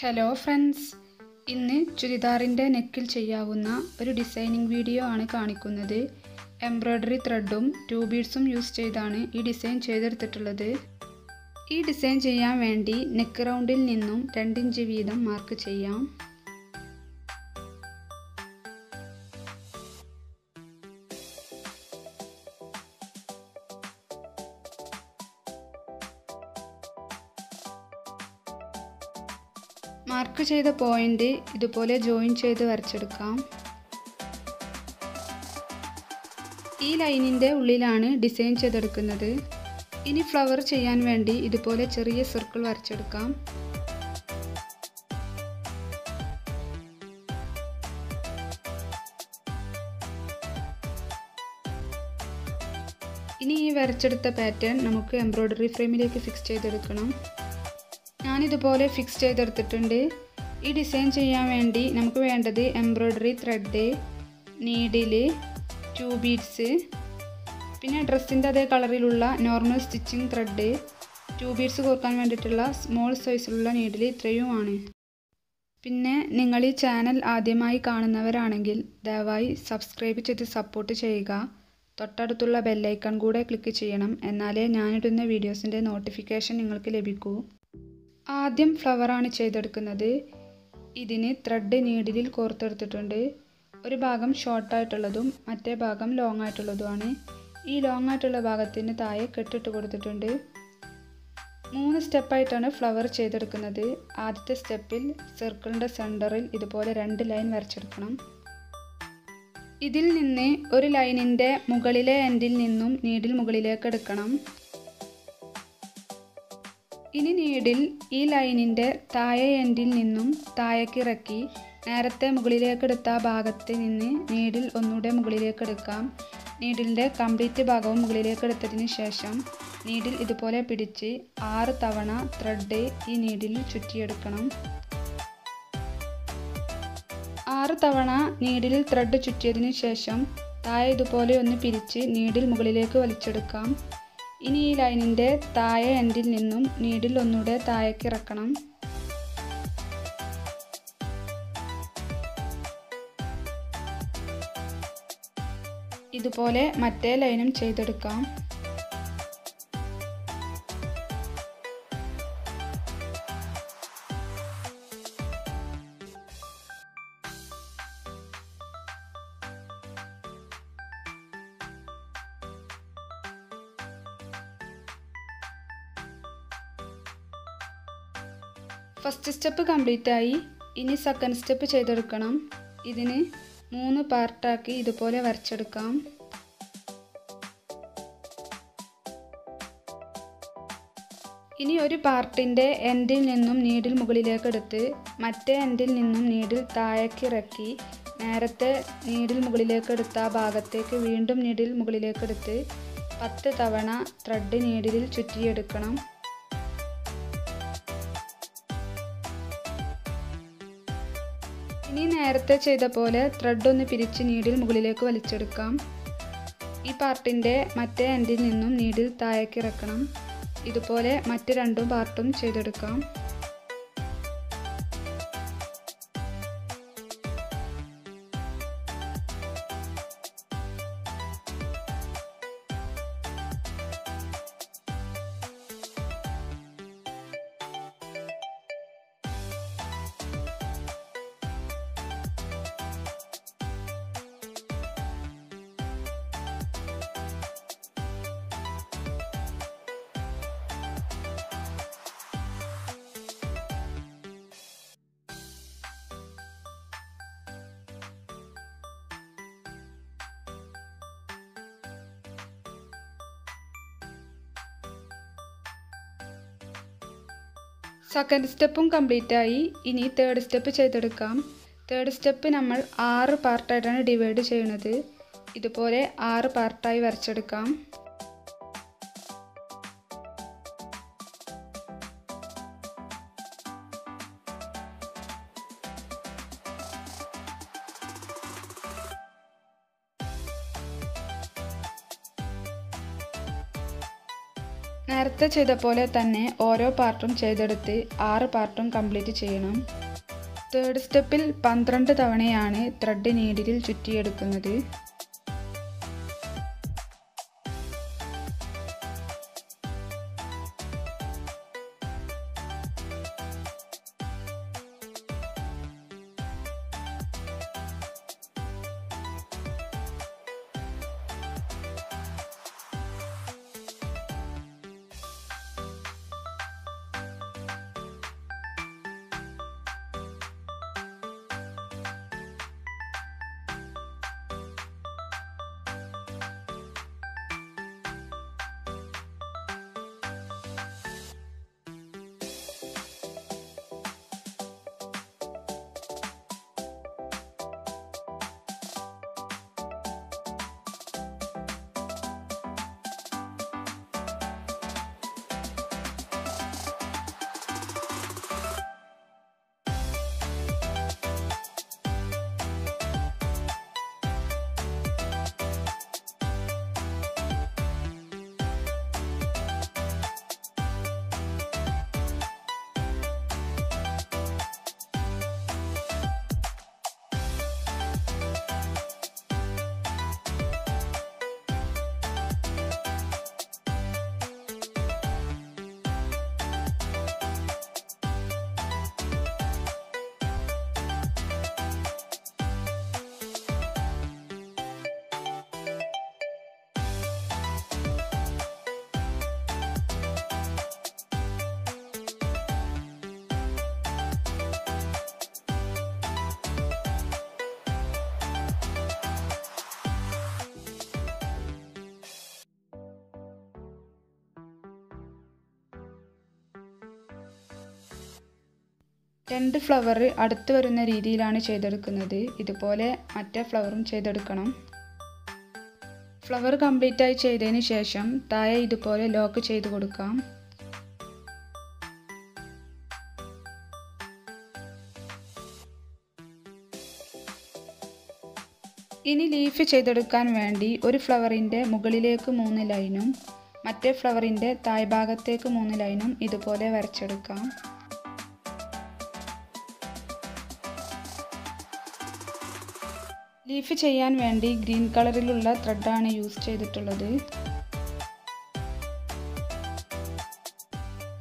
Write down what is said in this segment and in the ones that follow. Hello friends, ഇന്ന് ചുരിദാറിൻ്റെ നെക്കിൽ ചെയ്യാവുന്ന ഒരു ഡിസൈനിങ് വീഡിയോ ആണ് കാണിക്കുന്നത്. എംബ്രോയ്ഡറി ത്രെഡും 2 ബീഡ്സും യൂസ് ചെയ്താണ് ഈ ഡിസൈൻ ചെയ്തെടുത്തിട്ടുള്ളത്. ഈ ഡിസൈൻ ചെയ്യാൻ വേണ്ടി നെക്ക് റൗണ്ടിൽ നിന്നും 2 ഇഞ്ച് വീതം മാർക്ക് ചെയ്യാം. മാർക്ക് ചെയ്ത പോയിന്റ് ഇതുപോലെ ജോയിൻ ചെയ്ത് വരച്ചെടുക്കാം. ഈ ലൈനിൻ്റെ ഉള്ളിലാണ് ഡിസൈൻ ചെയ്തെടുക്കുന്നത്. ഇനി ഫ്ലവർ ചെയ്യാൻ വേണ്ടി ഇതുപോലെ ചെറിയ സർക്കിൾ വരച്ചെടുക്കാം. ഇനി ഈ വരച്ചെടുത്ത പാറ്റേൺ നമുക്ക് എംബ്രോയിഡറി ഫ്രെയിമിലേക്ക് ഫിക്സ് ചെയ്തെടുക്കണം. ഞാനിതുപോലെ ഫിക്സ് ചെയ്തെടുത്തിട്ടുണ്ട്. ഈ ഡിസൈൻ ചെയ്യാൻ വേണ്ടി നമുക്ക് വേണ്ടത് എംബ്രോയ്ഡറി ത്രെഡ്, നീഡില്, 2 ബീഡ്സ്, പിന്നെ ഡ്രസ്സിൻ്റെ അതേ കളറിലുള്ള നോർമൽ സ്റ്റിച്ചിങ് ത്രെഡ്, 2 ബീഡ്സ് കോർക്കാൻ വേണ്ടിയിട്ടുള്ള സ്മോൾ സൈസിലുള്ള നീഡിൽ ഇത്രയുമാണ്. പിന്നെ നിങ്ങൾ ഈ ചാനൽ ആദ്യമായി കാണുന്നവരാണെങ്കിൽ ദയവായി സബ്സ്ക്രൈബ് ചെയ്ത് സപ്പോർട്ട് ചെയ്യുക. തൊട്ടടുത്തുള്ള ബെല്ലൈക്കൺ കൂടെ ക്ലിക്ക് ചെയ്യണം, എന്നാലേ ഞാനിടുന്ന വീഡിയോസിൻ്റെ നോട്ടിഫിക്കേഷൻ നിങ്ങൾക്ക് ലഭിക്കൂ. ആദ്യം ഫ്ലവറാണ് ചെയ്തെടുക്കുന്നത്. ഇതിന് ത്രെഡ് നീഡിലിൽ കോർത്തെടുത്തിട്ടുണ്ട്. ഒരു ഭാഗം ഷോർട്ടായിട്ടുള്ളതും മറ്റേ ഭാഗം ലോങ് ആയിട്ടുള്ളതുമാണ്. ഈ ലോങ് ആയിട്ടുള്ള ഭാഗത്തിന് താഴെ കെട്ടിട്ട് കൊടുത്തിട്ടുണ്ട്. 3 സ്റ്റെപ്പായിട്ടാണ് ഫ്ലവർ ചെയ്തെടുക്കുന്നത്. ആദ്യത്തെ സ്റ്റെപ്പിൽ സർക്കിളിൻ്റെ സെൻറ്ററിൽ ഇതുപോലെ 2 ലൈൻ വരച്ചെടുക്കണം. ഇതിൽ നിന്ന് ഒരു ലൈനിൻ്റെ മുകളിലെ എൻഡിൽ നിന്നും നീഡിൽ മുകളിലേക്ക് എടുക്കണം. ഇനി നീഡിൽ ഈ ലൈനിൻ്റെ താഴെ എൻഡിൽ നിന്നും താഴേക്കിറക്കി നേരത്തെ മുകളിലേക്കെടുത്ത ഭാഗത്ത് നിന്ന് നീഡിൽ ഒന്നുകൂടെ മുകളിലേക്കെടുക്കാം. നീഡിലിൻ്റെ കംപ്ലീറ്റ് ഭാഗവും മുകളിലേക്കെടുത്തതിന് ശേഷം നീഡിൽ ഇതുപോലെ പിടിച്ച് 6 തവണ ത്രെഡ് ഈ നീഡിലിൽ ചുറ്റിയെടുക്കണം. 6 തവണ നീഡിലിൽ ത്രെഡ് ചുറ്റിയതിന് ശേഷം താഴെ ഇതുപോലെ ഒന്ന് പിരിച്ച് നീഡിൽ മുകളിലേക്ക് വലിച്ചെടുക്കാം. ഇനി ഈ ലൈനിൻ്റെ താഴെ എൻഡിൽ നിന്നും നീഡിൽ ഒന്നുകൂടെ താഴേക്ക് ഇറക്കണം. ഇതുപോലെ മറ്റേ ലൈനും ചെയ്തെടുക്കാം. ഫസ്റ്റ് സ്റ്റെപ്പ് കംപ്ലീറ്റ് ആയി. ഇനി സെക്കൻഡ് സ്റ്റെപ്പ് ചെയ്തെടുക്കണം. ഇതിന് 3 പാർട്ടാക്കി ഇതുപോലെ വരച്ചെടുക്കാം. ഇനി ഒരു പാർട്ടിൻ്റെ എൻഡിൽ നിന്നും നീഡിൽ മുകളിലേക്കെടുത്ത് മറ്റേ എൻഡിൽ നിന്നും നീഡിൽ താഴേക്കിറക്കി നേരത്തെ നീഡിൽ മുകളിലേക്കെടുത്ത ആ ഭാഗത്തേക്ക് വീണ്ടും നീഡിൽ മുകളിലേക്കെടുത്ത് 10 തവണ ത്രെഡ് നീഡിലിൽ ചുറ്റിയെടുക്കണം. ഇനി നേരത്തെ ചെയ്ത പോലെ ത്രെഡ് ഒന്ന് പിരിച്ച് നീഡിൽ മുകളിലേക്ക് വലിച്ചെടുക്കാം. ഈ പാർട്ടിൻ്റെ മറ്റേ എൻഡിൽ നിന്നും നീഡിൽ താഴേക്ക് ഇറക്കണം. ഇതുപോലെ മറ്റ് 2 പാർട്ടും ചെയ്തെടുക്കാം. സെക്കൻഡ് സ്റ്റെപ്പും കംപ്ലീറ്റ് ആയി. ഇനി തേർഡ് സ്റ്റെപ്പ് ചെയ്തെടുക്കാം. തേർഡ് സ്റ്റെപ്പ് നമ്മൾ 6 പാർട്ടായിട്ടാണ് ഡിവൈഡ് ചെയ്യുന്നത്. ഇതുപോലെ 6 പാർട്ടായി വരച്ചെടുക്കാം. നേരത്തെ ചെയ്ത പോലെ തന്നെ ഓരോ പാർട്ടും ചെയ്തെടുത്ത് 6 പാർട്ടും കംപ്ലീറ്റ് ചെയ്യണം. തേർഡ് സ്റ്റെപ്പിൽ 12 തവണയാണ് ത്രെഡ് നീഡിലിൽ ചുറ്റിയെടുക്കുന്നത്. രണ്ട് ഫ്ലവർ അടുത്ത് വരുന്ന രീതിയിലാണ് ചെയ്തെടുക്കുന്നത്. ഇതുപോലെ മറ്റേ ഫ്ലവറും ചെയ്തെടുക്കണം. ഫ്ലവർ കംപ്ലീറ്റായി ചെയ്തതിന് ശേഷം താഴെ ഇതുപോലെ ലോക്ക് ചെയ്ത് കൊടുക്കാം. ഇനി ലീഫ് ചെയ്തെടുക്കാൻ വേണ്ടി ഒരു ഫ്ലവറിൻ്റെ മുകളിലേക്ക് 3 ലൈനും മറ്റേ ഫ്ലവറിൻ്റെ താഴ്ഭാഗത്തേക്ക് 3 ലൈനും ഇതുപോലെ വരച്ചെടുക്കാം. ലീഫ് ചെയ്യാൻ വേണ്ടി ഗ്രീൻ കളറിലുള്ള ത്രെഡാണ് യൂസ് ചെയ്തിട്ടുള്ളത്.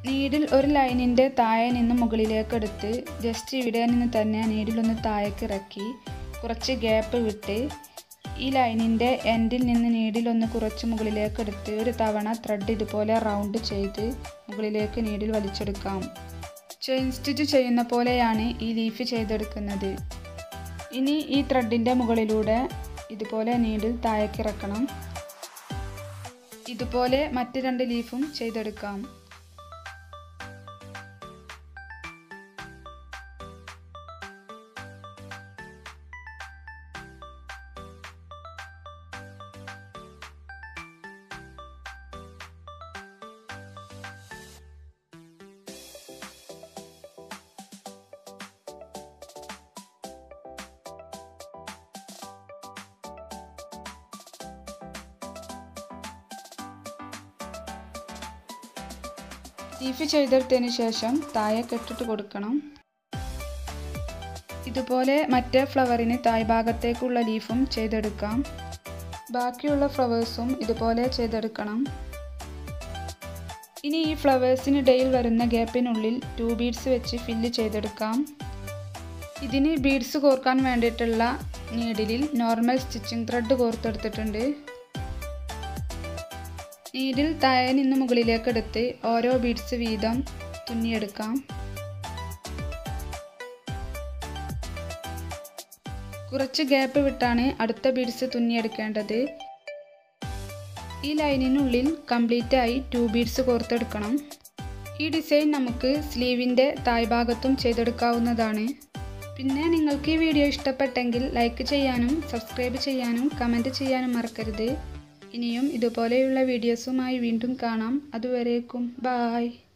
നീഡിൽ ഒരു ലൈനിൻ്റെ താഴെ നിന്ന് മുകളിലേക്ക് എടുത്ത് ജസ്റ്റ് ഇവിടെ നിന്ന് തന്നെ നീഡിലൊന്ന് താഴേക്ക് ഇറക്കി കുറച്ച് ഗ്യാപ്പ് വിട്ട് ഈ ലൈനിൻ്റെ എൻഡിൽ നിന്ന് നീഡിലൊന്ന് കുറച്ച് മുകളിലേക്ക് എടുത്ത് ഒരു തവണ ത്രെഡ് ഇതുപോലെ റൗണ്ട് ചെയ്ത് മുകളിലേക്ക് നീഡിൽ വലിച്ചെടുക്കാം. ചെയിൻ സ്റ്റിച്ച് ചെയ്യുന്ന പോലെയാണ് ഈ ലീഫ് ചെയ്തെടുക്കുന്നത്. ഇനി ഈ ത്രെഡിൻ്റെ മുകളിലൂടെ ഇതുപോലെ നീഡിൽ താഴേക്കിറക്കണം. ഇതുപോലെ മറ്റ് 2 ലീഫും ചെയ്തെടുക്കാം. ലീഫ് ചെയ്തെടുത്തതിന് ശേഷം താഴെ കെട്ടിട്ട് കൊടുക്കണം. ഇതുപോലെ മറ്റേ ഫ്ലവറിന് താഴ്ഭാഗത്തേക്കുള്ള ലീഫും ചെയ്തെടുക്കാം. ബാക്കിയുള്ള ഫ്ലവേഴ്സും ഇതുപോലെ ചെയ്തെടുക്കണം. ഇനി ഈ ഫ്ലവേഴ്സിനിടയിൽ വരുന്ന ഗ്യാപ്പിനുള്ളിൽ 2 ബീഡ്സ് വെച്ച് ഫില്ല് ചെയ്തെടുക്കാം. ഇതിന് ബീഡ്സ് കോർക്കാൻ വേണ്ടിയിട്ടുള്ള നീഡിലിൽ നോർമൽ സ്റ്റിച്ചിങ് ത്രെഡ് കോർത്തെടുത്തിട്ടുണ്ട്. നീഡിൽ താഴെ നിന്ന് മുകളിലേക്കെടുത്ത് ഓരോ ബീഡ്സ് വീതം തുന്നിയെടുക്കാം. കുറച്ച് ഗ്യാപ്പ് വിട്ടാണ് അടുത്ത ബീഡ്സ് തുന്നിയെടുക്കേണ്ടത്. ഈ ലൈനിനുള്ളിൽ കംപ്ലീറ്റായി 2 ബീഡ്സ് കോർത്തെടുക്കണം. ഈ ഡിസൈൻ നമുക്ക് സ്ലീവിൻ്റെ താഴ്ഭാഗത്തും ചെയ്തെടുക്കാവുന്നതാണ്. പിന്നെ നിങ്ങൾക്ക് ഈ വീഡിയോ ഇഷ്ടപ്പെട്ടെങ്കിൽ ലൈക്ക് ചെയ്യാനും സബ്സ്ക്രൈബ് ചെയ്യാനും കമൻറ്റ് ചെയ്യാനും മറക്കരുത്. ഇനിയും ഇതുപോലെയുള്ള വീഡിയോസുമായി വീണ്ടും കാണാം. അതുവരേക്കും ബായ്.